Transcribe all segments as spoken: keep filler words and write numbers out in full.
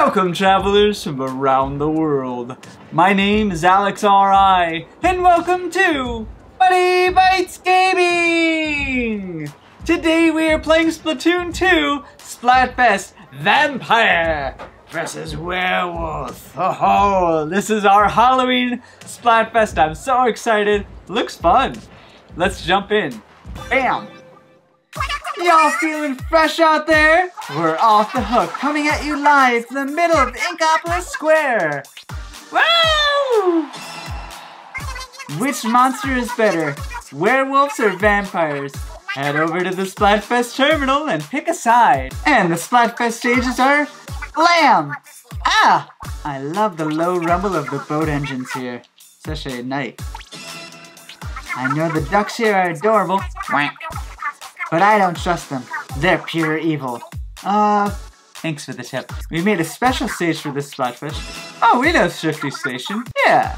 Welcome, travelers from around the world. My name is Alex R I and welcome to BunnyBytesGaming! Today we are playing Splatoon two Splatfest Vampire versus Werewolf. Oh, this is our Halloween Splatfest. I'm so excited. Looks fun. Let's jump in. Bam! Y'all feeling fresh out there? We're off the hook, coming at you live from the middle of Inkopolis Square. Woo! Which monster is better, werewolves or vampires? Head over to the Splatfest terminal and pick a side. And the Splatfest stages are glam. Ah! I love the low rumble of the boat engines here, especially at night. I know the ducks here are adorable. Quack. But I don't trust them. They're pure evil. Uh, thanks for the tip. We made a special stage for this Splatfest. Oh, we know Shifty Station. Yeah.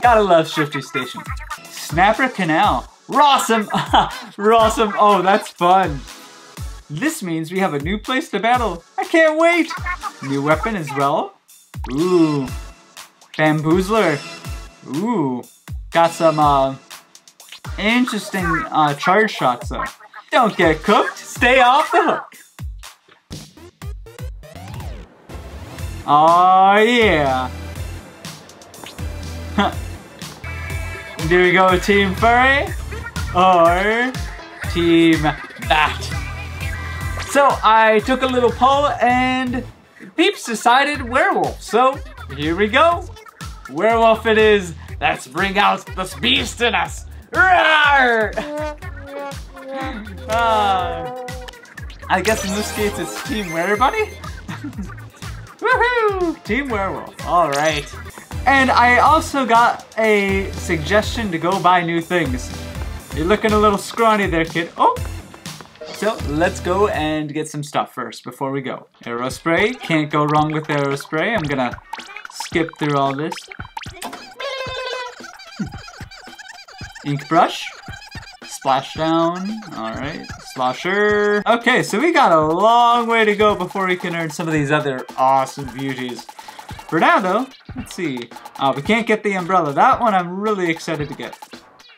Gotta love Shifty Station. Snapper Canal. Rawsome! Rawsome! Oh, that's fun. This means we have a new place to battle. I can't wait. New weapon as well. Ooh. Bamboozler. Ooh. Got some, uh, interesting, uh, charge shots though. Don't get cooked, stay off the hook. Oh yeah. Do we go Team Furry or Team Bat? So I took a little poll and peeps decided werewolf. So here we go. Werewolf it is. Let's bring out this beast in us. Roar! Uh, I guess in this case it's Team Werewolf. Woohoo! Team Werewolf. Alright. And I also got a suggestion to go buy new things. You're looking a little scrawny there, kid. Oh! So let's go and get some stuff first before we go. Aerospray. Can't go wrong with Aerospray. I'm gonna skip through all this. Ink brush. Splashdown, alright, Slosher. Okay, so we got a long way to go before we can earn some of these other awesome beauties. For now though, let's see. Oh, we can't get the umbrella. That one I'm really excited to get.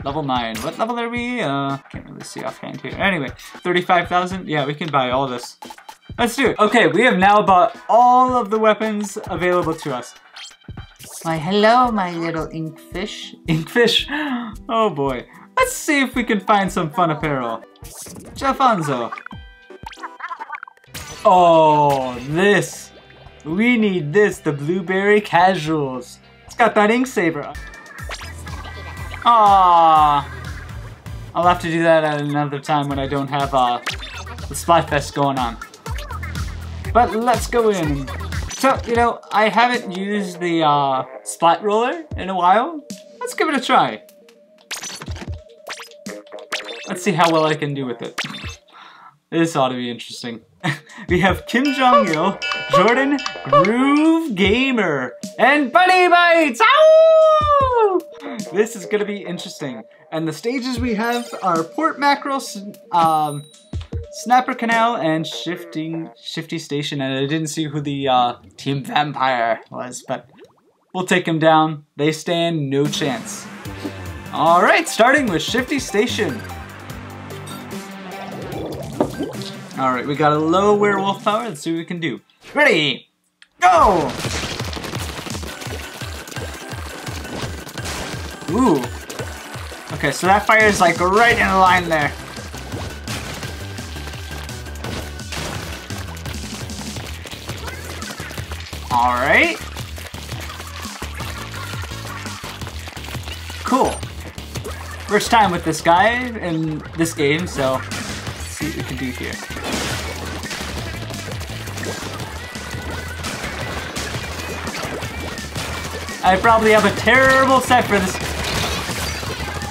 Level nine, what level are we? Uh, can't really see offhand here. Anyway, thirty-five thousand, yeah, we can buy all this. Let's do it. Okay, we have now bought all of the weapons available to us. Why hello, my little ink fish. Ink fish, oh boy. Let's see if we can find some fun apparel. Jaffonzo. Oh, this. We need this, the Blueberry Casuals. It's got that ink saver. Aww. I'll have to do that at another time when I don't have uh, the Splatfest going on. But let's go in. So, you know, I haven't used the uh, Splat Roller in a while. Let's give it a try. Let's see how well I can do with it. This ought to be interesting. We have Kim Jong-il, Jordan, Groove Gamer, and Bunny Bites! Ow! This is gonna be interesting. And the stages we have are Port Mackerel, um, Snapper Canal, and Shifting Shifty Station. And I didn't see who the uh, Team Vampire was, but we'll take them down. They stand no chance. All right, starting with Shifty Station. All right, we got a low werewolf power. Let's see what we can do. Ready, go! Ooh. Okay, so that fire is like right in the line there. All right. Cool. First time with this guy in this game, so. See what we can do here. I probably have a terrible set for this.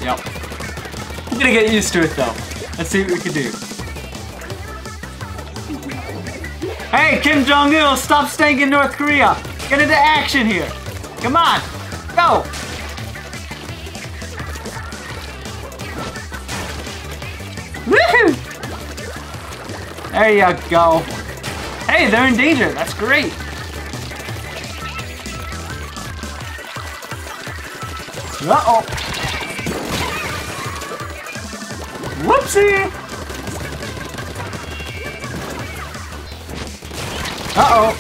Yep. I'm gonna get used to it though. Let's see what we can do. Hey, Kim Jong-il, stop staying in North Korea. Get into action here. Come on, go. Woohoo! There you go. Hey, they're in danger. That's great. Uh-oh. Whoopsie! Uh-oh.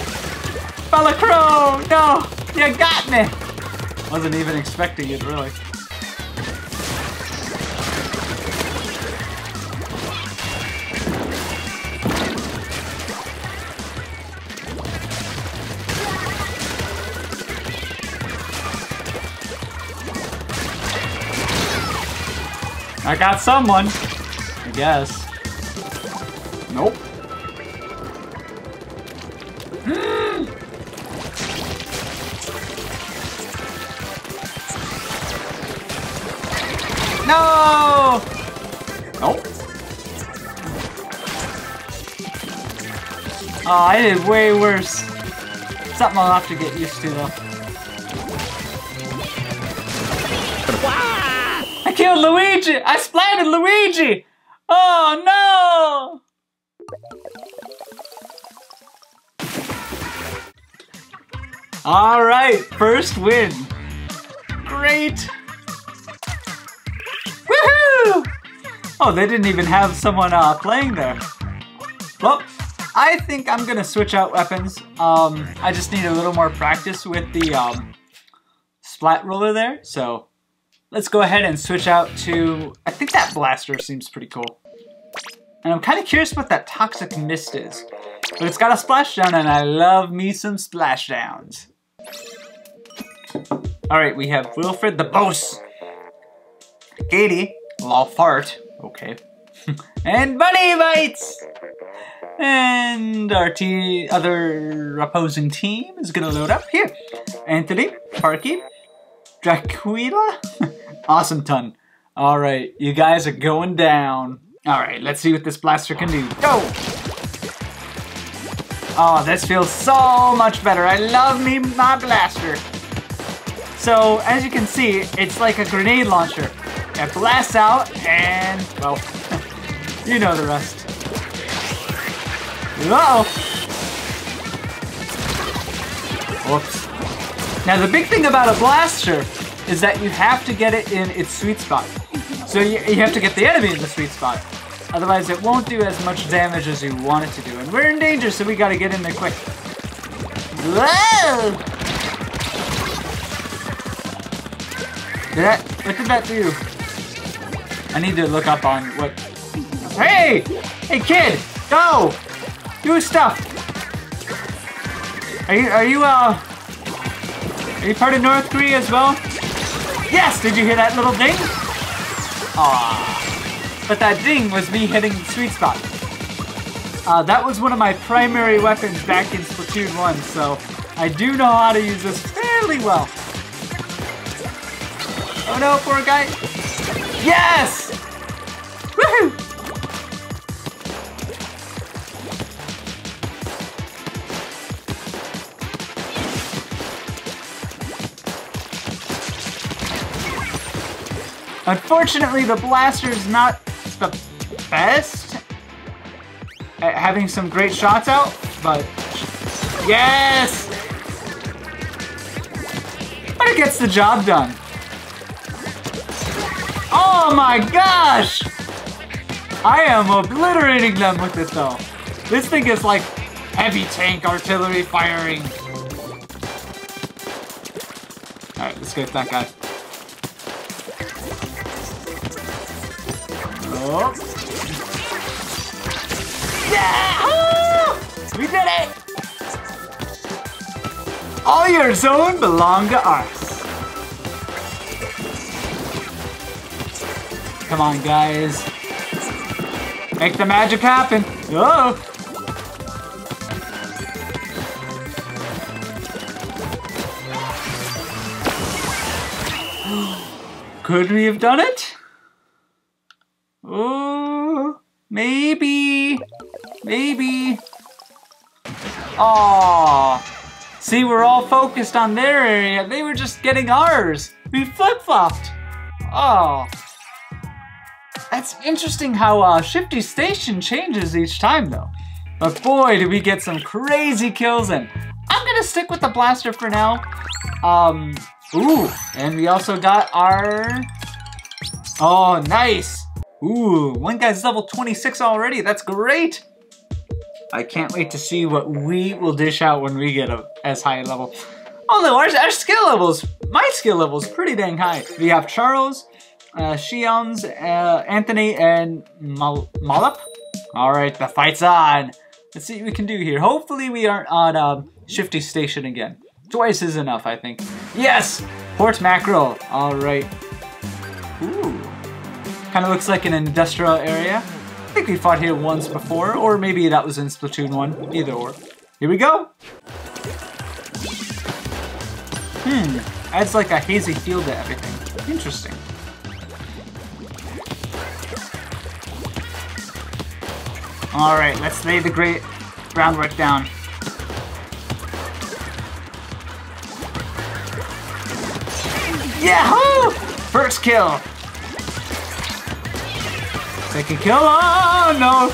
Fella Crow! No! You got me! Wasn't even expecting it, really. I got someone, I guess. Nope. No! Nope. Oh, I did way worse. Something I'll have to get used to, though. I killed Luigi! I splatted Luigi! Oh, no! Alright, first win. Great! Woohoo! Oh, they didn't even have someone uh, playing there. Well, I think I'm gonna switch out weapons. Um, I just need a little more practice with the um, Splat Roller there, so... Let's go ahead and switch out to, I think that blaster seems pretty cool. And I'm kind of curious what that toxic mist is. But it's got a splashdown and I love me some splashdowns. All right, we have Wilfred the Boss, Katie, Law Fart, okay. And Bunny Bites! And our team, other opposing team is gonna load up here. Anthony, Parky, Dracula? Awesome ton. All right, you guys are going down. All right, let's see what this blaster can do. Go! Oh, this feels so much better. I love me my blaster. So, as you can see, it's like a grenade launcher. It blasts out and, well, you know the rest. Uh-oh. Whoops. Now the big thing about a blaster is that you have to get it in its sweet spot. So you, you have to get the enemy in the sweet spot. Otherwise it won't do as much damage as you want it to do. And we're in danger, so we gotta get in there quick. Whoa! Did that, what did that do? I need to look up on what... Hey! Hey kid! Go! Do stuff! Are you, are you, uh... Are you part of North Korea as well? Yes! Did you hear that little ding? Aww. But that ding was me hitting the sweet spot. Uh, that was one of my primary weapons back in Splatoon one, so I do know how to use this fairly well. Oh no, poor guy. Yes! Unfortunately, the blaster's not the best at having some great shots out, but yes! But it gets the job done. Oh my gosh! I am obliterating them with it though. This thing is like heavy tank artillery firing. Alright, let's get that guy. Oh. Yeah! Oh! We did it! All your zone belong to us. Come on, guys. Make the magic happen. Oh! Could we have done it? Oh, maybe, maybe. Aw, see, we're all focused on their area. They were just getting ours. We flip-flopped. Oh, that's interesting how uh, Shifty Station changes each time though. But boy, did we get some crazy kills in. I'm gonna stick with the blaster for now. Um, Ooh, and we also got our... Oh, nice! Ooh, one guy's level twenty-six already, that's great! I can't wait to see what we will dish out when we get a, as high a level. Although our, our skill levels, my skill level's pretty dang high. We have Charles, uh, Shions, uh, Anthony, and Mal Malup. All right, the fight's on. Let's see what we can do here. Hopefully we aren't on um, Shifty Station again. Twice is enough, I think. Yes, Port Mackerel, all right. Ooh, kind of looks like an industrial area. I think we fought here once before, or maybe that was in Splatoon one, either or. Here we go! Hmm, adds like a hazy feel to everything. Interesting. Alright, let's lay the great groundwork down. Yahoo! First kill! Second kill, oh no!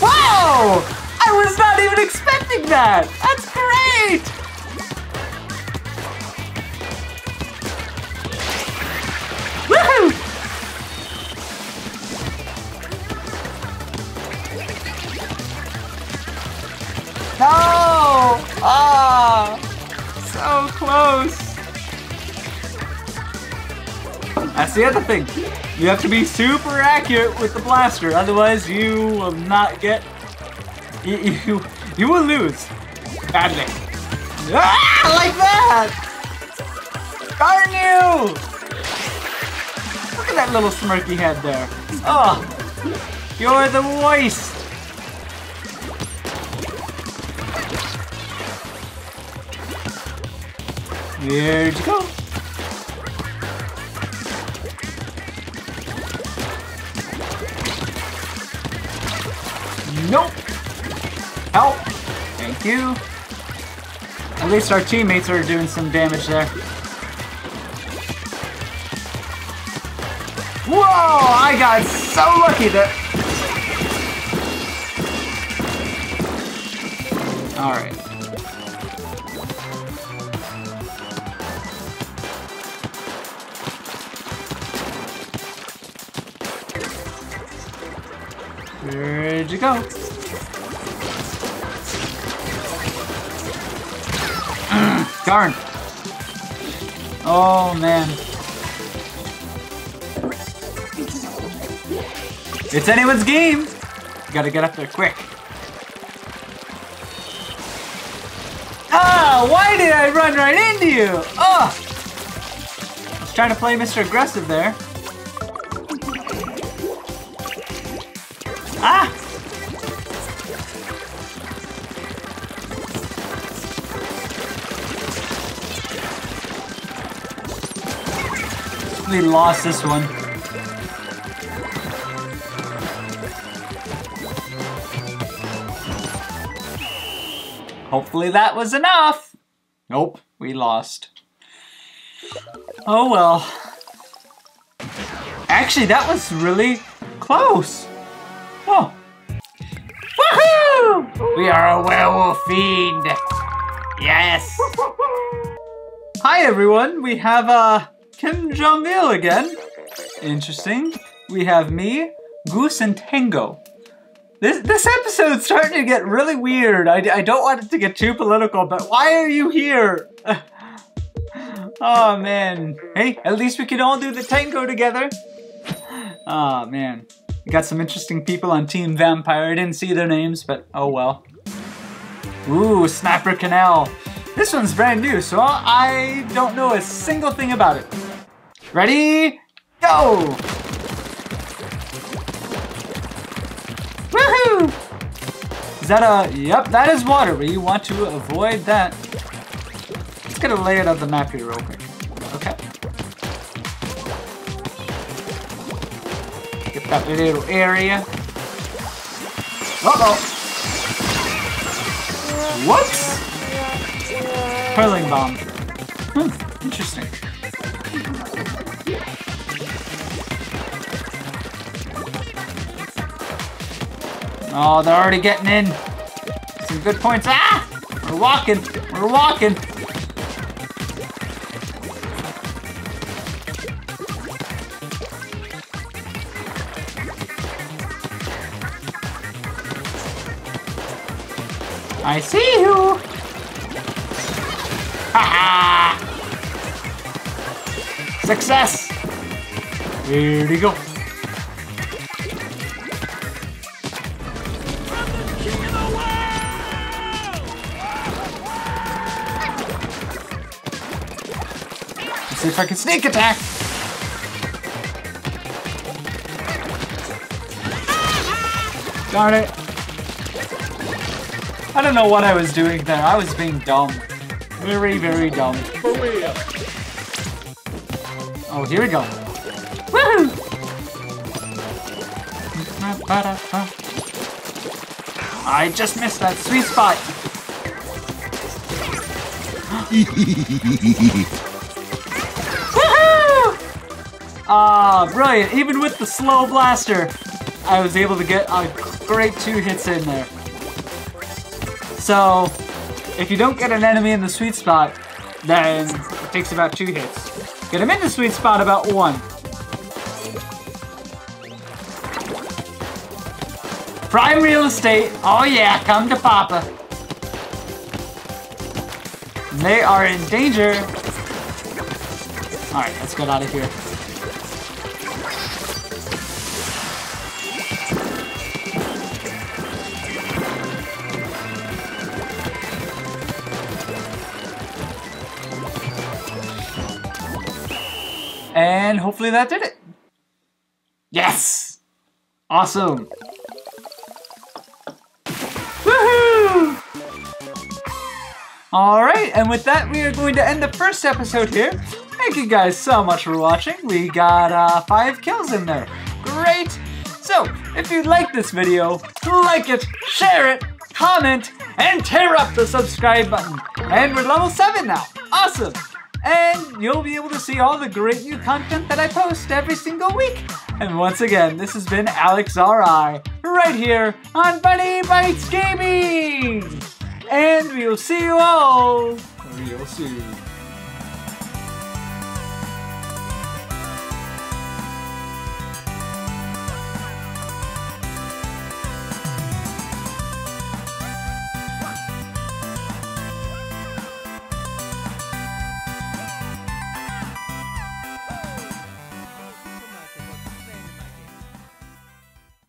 Wow! I was not even expecting that! That's great! Woohoo! No! Ah! So close! That's the other thing. You have to be super accurate with the blaster, otherwise you will not get... You, you, you will lose. Badly. Ah, like that! Darn you! Look at that little smirky head there. Oh, you're the worst! Here you go. Nope! Help! Thank you! At least our teammates are doing some damage there. Whoa! I got so lucky there! Alright. Where'd you go? Darn. Oh, man. It's anyone's game. You gotta get up there quick. Ah, why did I run right into you? Oh! I was trying to play Mister Aggressive there. Ah! We lost this one. Hopefully that was enough. Nope, we lost. Oh well. Actually, that was really close. Oh! Woohoo! We are a werewolf fiend! Yes! Hi everyone, we have uh, Kim Jong-il again. Interesting. We have me, Goose, and Tango. This, this episode's starting to get really weird. I, I don't want it to get too political, but why are you here? Oh man. Hey, at least we can all do the tango together. Oh man. We got some interesting people on Team Vampire. I didn't see their names, but oh well. Ooh, Snapper Canal. This one's brand new, so I don't know a single thing about it. Ready? Go! Woohoo! Is that a... Yep, that is water, but you want to avoid that. Let's get a layout of the map here real quick. Okay. That little area. Uh-oh. Whoops! Hurling bomb. Hmm, interesting. Oh, they're already getting in. Some good points. Ah! We're walking. We're walking. I see you. Ha ha! Success. Here we go. See if I can sneak attack. Darn it. I don't know what I was doing there. I was being dumb. Very, very dumb. Oh, here we go. Woohoo! I just missed that sweet spot. Ah, brilliant! Even with the slow blaster, I was able to get a great two hits in there. So, if you don't get an enemy in the sweet spot, then it takes about two hits. Get him in the sweet spot, about one. Prime real estate. Oh yeah, come to Papa. And they are in danger. All right, let's get out of here. And hopefully that did it. Yes! Awesome. Woohoo! Alright, and with that, we are going to end the first episode here. Thank you guys so much for watching. We got uh, five kills in there. Great! So, if you like this video, like it, share it, comment, and tear up the subscribe button. And we're level seven now. Awesome! And you'll be able to see all the great new content that I post every single week. And once again, this has been Alex R I right here on BunnyBytesGaming. And we will see you all real soon.